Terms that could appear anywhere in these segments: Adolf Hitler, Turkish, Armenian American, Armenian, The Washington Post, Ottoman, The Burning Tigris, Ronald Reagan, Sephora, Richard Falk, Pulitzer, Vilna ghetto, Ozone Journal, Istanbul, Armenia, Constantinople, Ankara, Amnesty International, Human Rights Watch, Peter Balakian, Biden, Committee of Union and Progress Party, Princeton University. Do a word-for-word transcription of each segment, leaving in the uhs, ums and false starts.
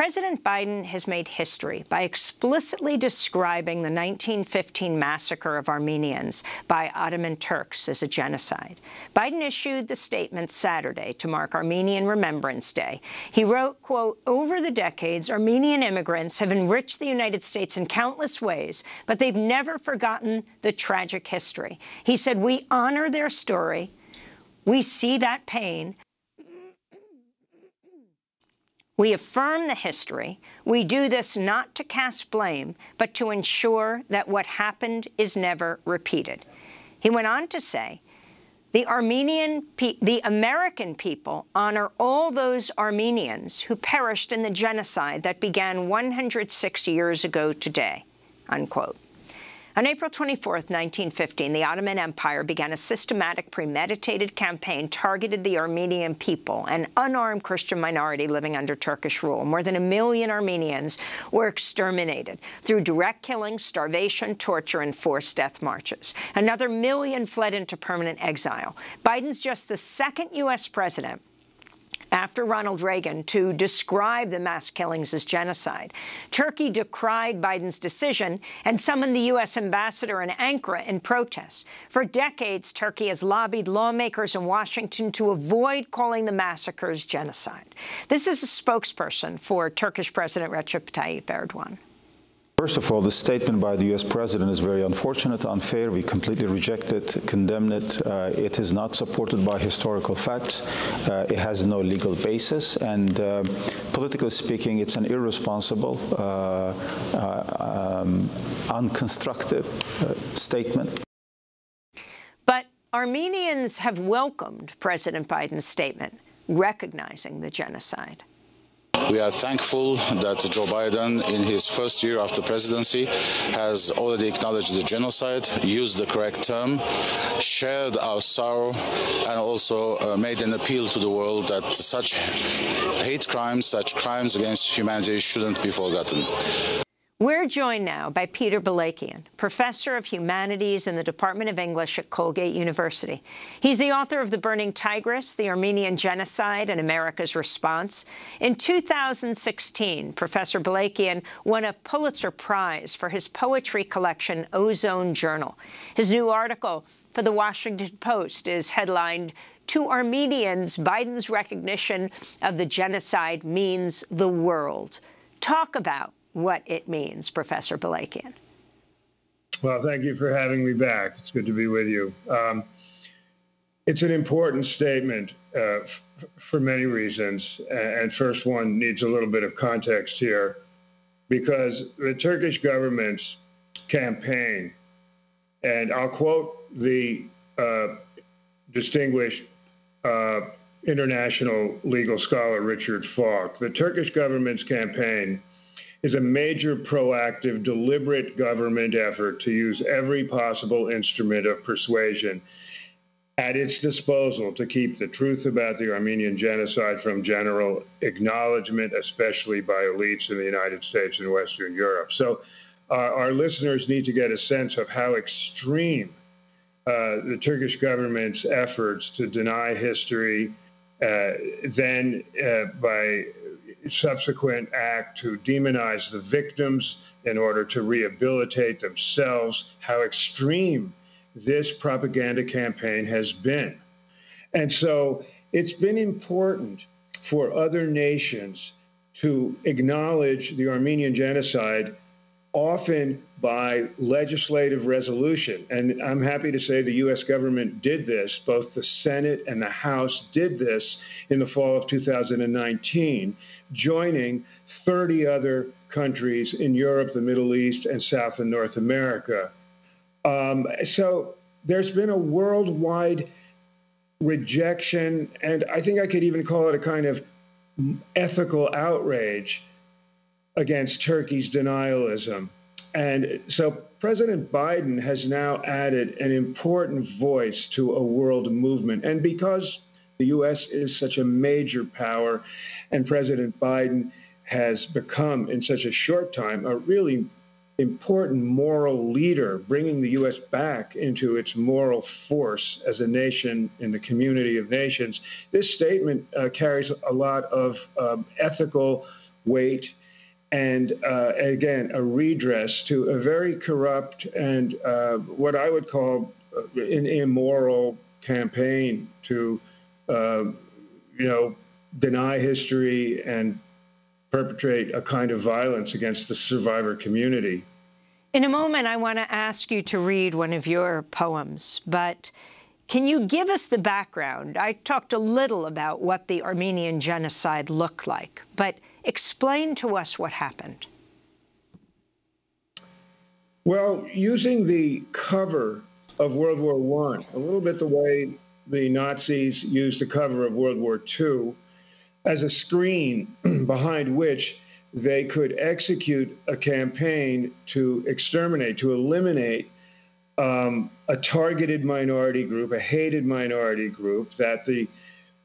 President Biden has made history by explicitly describing the nineteen fifteen massacre of Armenians by Ottoman Turks as a genocide. Biden issued the statement Saturday to mark Armenian Remembrance Day. He wrote, quote, "Over the decades, Armenian immigrants have enriched the United States in countless ways, but they've never forgotten the tragic history." He said, "We honor their story. We see that pain. We affirm the history. We do this not to cast blame, but to ensure that what happened is never repeated." He went on to say, the Armenian, the American people honor all those Armenians who perished in the genocide that began one hundred sixty years ago today, unquote. On April twenty-fourth, nineteen fifteen, the Ottoman Empire began a systematic, premeditated campaign targeted the Armenian people, an unarmed Christian minority living under Turkish rule. More than a million Armenians were exterminated through direct killing, starvation, torture, and forced death marches. Another million fled into permanent exile. Biden's just the second U S president after Ronald Reagan to describe the mass killings as genocide. Turkey decried Biden's decision and summoned the U S ambassador in Ankara in protest. For decades, Turkey has lobbied lawmakers in Washington to avoid calling the massacres genocide. This is a spokesperson for Turkish President Recep Tayyip Erdogan. First of all, the statement by the U S president is very unfortunate, unfair. We completely reject it, condemn it. Uh, it is not supported by historical facts. Uh, it has no legal basis. And uh, politically speaking, it's an irresponsible, uh, uh, um, unconstructive uh, statement. But Armenians have welcomed President Biden's statement, recognizing the genocide. We are thankful that Joe Biden, in his first year after presidency, has already acknowledged the genocide, used the correct term, shared our sorrow, and also uh, made an appeal to the world that such hate crimes, such crimes against humanity shouldn't be forgotten. We're joined now by Peter Balakian, professor of humanities in the Department of English at Colgate University. He's the author of The Burning Tigris, The Armenian Genocide and America's Response. In two thousand sixteen, Professor Balakian won a Pulitzer Prize for his poetry collection, Ozone Journal. His new article for The Washington Post is headlined, "To Armenians, Biden's Recognition of the Genocide Means the World." Talk about what it means, Professor Balakian. Well, thank you for having me back. It's good to be with you. Um, it's an important statement uh, f for many reasons. And first one needs a little bit of context here, because the Turkish government's campaign, and I'll quote the uh, distinguished uh, international legal scholar Richard Falk, the Turkish government's campaign is a major, proactive, deliberate government effort to use every possible instrument of persuasion at its disposal to keep the truth about the Armenian genocide from general acknowledgement, especially by elites in the United States and Western Europe. So uh, our listeners need to get a sense of how extreme uh, the Turkish government's efforts to deny history, uh, then uh, by subsequent act to demonize the victims in order to rehabilitate themselves, how extreme this propaganda campaign has been. And so it's been important for other nations to acknowledge the Armenian genocide, often by legislative resolution. And I'm happy to say the U S government did this. Both the Senate and the House did this in the fall of two thousand nineteen, joining thirty other countries in Europe, the Middle East, and South and North America. Um, so there's been a worldwide rejection, and I think I could even call it a kind of ethical outrage against Turkey's denialism. And so President Biden has now added an important voice to a world movement. And because the U S is such a major power, and President Biden has become, in such a short time, a really important moral leader, bringing the U S back into its moral force as a nation in the community of nations, this statement uh, carries a lot of um, ethical weight, and uh, again, a redress to a very corrupt and uh, what I would call an immoral campaign to, uh, you know, deny history and perpetrate a kind of violence against the survivor community. In a moment, I want to ask you to read one of your poems, but can you give us the background? I talked a little about what the Armenian genocide looked like, but explain to us what happened. Well, using the cover of World War One, a little bit the way the Nazis used the cover of World War Two as a screen behind which they could execute a campaign to exterminate, to eliminate um, a targeted minority group, a hated minority group that the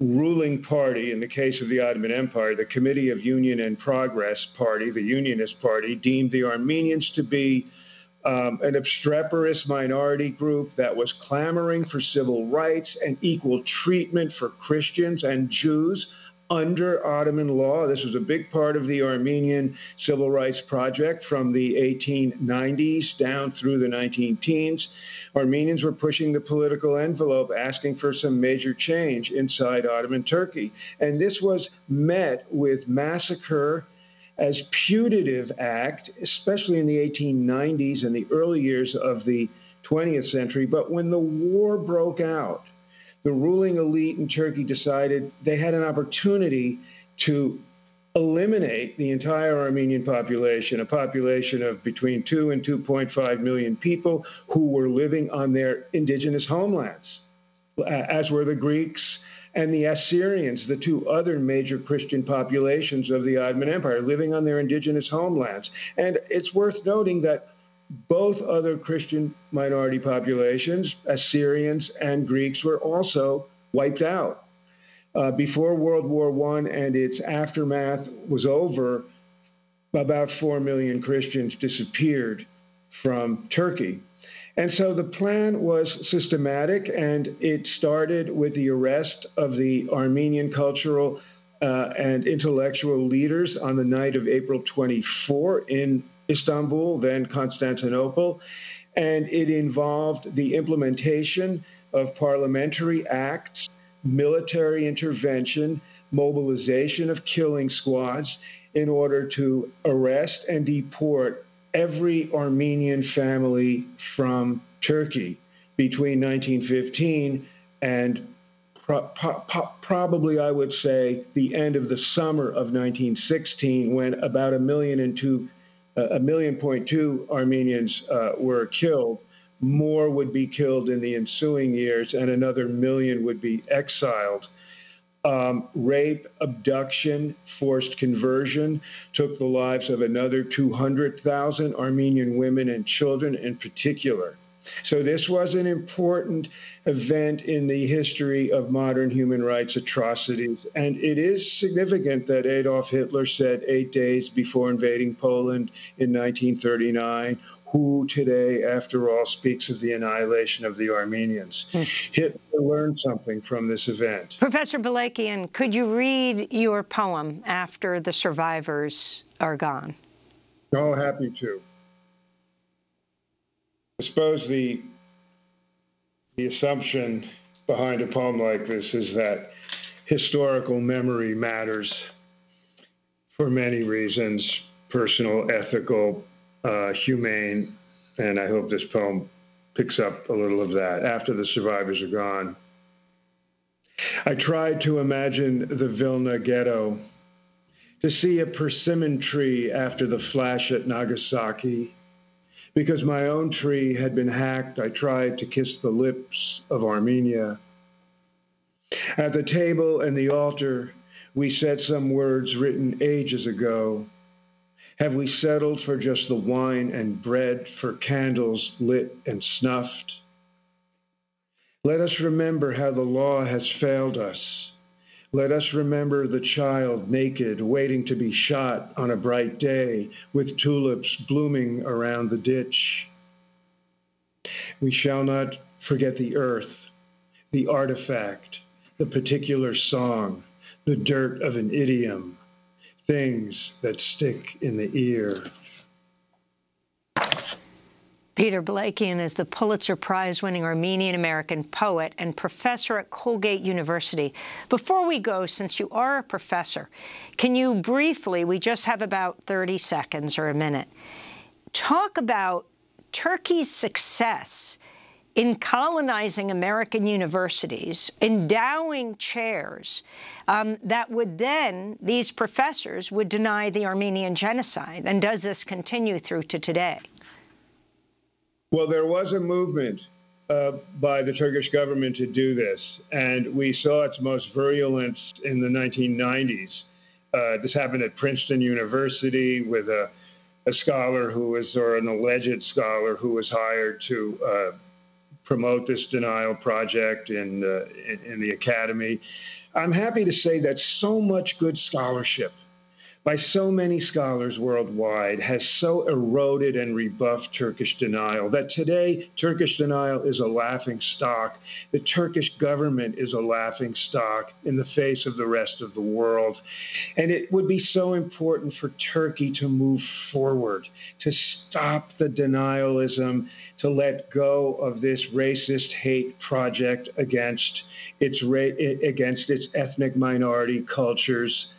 ruling party, in the case of the Ottoman Empire, the Committee of Union and Progress Party, the Unionist Party, deemed the Armenians to be um, an obstreperous minority group that was clamoring for civil rights and equal treatment for Christians and Jews under Ottoman law. This was a big part of the Armenian civil rights project from the eighteen nineties down through the nineteen teens. Armenians were pushing the political envelope, asking for some major change inside Ottoman Turkey. And this was met with massacre as putative act, especially in the eighteen nineties and the early years of the twentieth century. But when the war broke out, the ruling elite in Turkey decided they had an opportunity to eliminate the entire Armenian population, a population of between two and two point five million people who were living on their indigenous homelands, as were the Greeks and the Assyrians, the two other major Christian populations of the Ottoman Empire, living on their indigenous homelands. And it's worth noting that both other Christian minority populations, Assyrians and Greeks, were also wiped out. Uh, before World War One and its aftermath was over, about four million Christians disappeared from Turkey. And so the plan was systematic, and it started with the arrest of the Armenian cultural uh, and intellectual leaders on the night of April twenty-fourth in Istanbul, then Constantinople, and it involved the implementation of parliamentary acts, military intervention, mobilization of killing squads in order to arrest and deport every Armenian family from Turkey between nineteen fifteen and pro pro probably, I would say, the end of the summer of nineteen sixteen, when about a million and two A million point two Armenians uh, were killed. More would be killed in the ensuing years, and another million would be exiled. Um, rape, abduction, forced conversion took the lives of another two hundred thousand Armenian women and children in particular. So this was an important event in the history of modern human rights atrocities. And it is significant that Adolf Hitler said eight days before invading Poland in nineteen thirty-nine, who today, after all, speaks of the annihilation of the Armenians. Hitler learned something from this event. Professor Balakian, could you read your poem after the survivors are gone? Oh, happy to. I suppose the, the assumption behind a poem like this is that historical memory matters for many reasons, personal, ethical, uh, humane, and I hope this poem picks up a little of that. After the survivors are gone, I tried to imagine the Vilna ghetto, to see a persimmon tree after the flash at Nagasaki. Because my own tree had been hacked, I tried to kiss the lips of Armenia. At the table and the altar, we said some words written ages ago. Have we settled for just the wine and bread, for candles lit and snuffed? Let us remember how the law has failed us. Let us remember the child naked, waiting to be shot on a bright day, with tulips blooming around the ditch. We shall not forget the earth, the artifact, the particular song, the dirt of an idiom, things that stick in the ear. Peter Balakian is the Pulitzer Prize-winning Armenian-American poet and professor at Colgate University. Before we go, since you are a professor, can you briefly—we just have about thirty seconds or a minute—talk about Turkey's success in colonizing American universities, endowing chairs um, that would then—these professors would deny the Armenian genocide? And does this continue through to today? Well, there was a movement uh, by the Turkish government to do this, and we saw its most virulence in the nineteen nineties. Uh, this happened at Princeton University with a, a scholar who was, or an alleged scholar who was hired to uh, promote this denial project in, uh, in, in the academy. I'm happy to say that so much good scholarship by so many scholars worldwide has so eroded and rebuffed Turkish denial that today Turkish denial is a laughingstock. The Turkish government is a laughingstock in the face of the rest of the world. And it would be so important for Turkey to move forward, to stop the denialism, to let go of this racist hate project against its, ra against its ethnic minority cultures,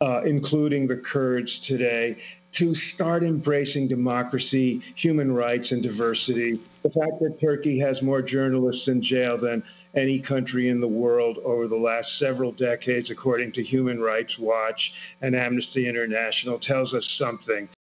Uh, including the Kurds today, to start embracing democracy, human rights, and diversity. The fact that Turkey has more journalists in jail than any country in the world over the last several decades, according to Human Rights Watch and Amnesty International, tells us something.